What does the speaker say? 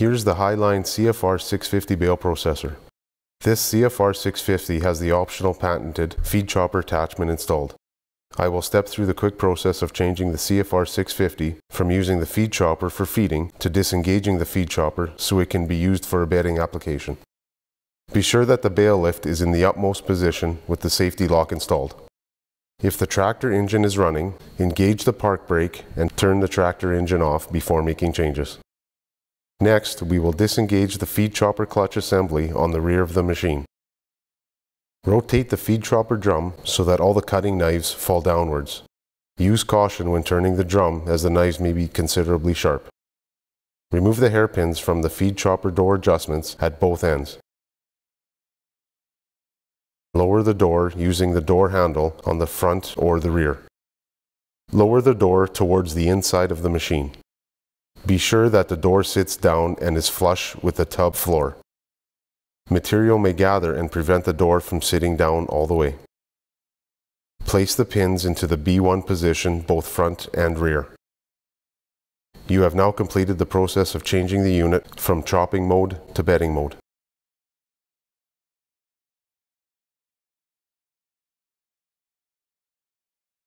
Here's the Highline CFR 650 bale processor. This CFR 650 has the optional patented feed chopper attachment installed. I will step through the quick process of changing the CFR 650 from using the feed chopper for feeding to disengaging the feed chopper so it can be used for a bedding application. Be sure that the bale lift is in the utmost position with the safety lock installed. If the tractor engine is running, engage the park brake and turn the tractor engine off before making changes. Next, we will disengage the feed chopper clutch assembly on the rear of the machine. Rotate the feed chopper drum so that all the cutting knives fall downwards. Use caution when turning the drum as the knives may be considerably sharp. Remove the hairpins from the feed chopper door adjustments at both ends. Lower the door using the door handle on the front or the rear. Lower the door towards the inside of the machine. Be sure that the door sits down and is flush with the tub floor. Material may gather and prevent the door from sitting down all the way. Place the pins into the B1 position, both front and rear. You have now completed the process of changing the unit from chopping mode to bedding mode.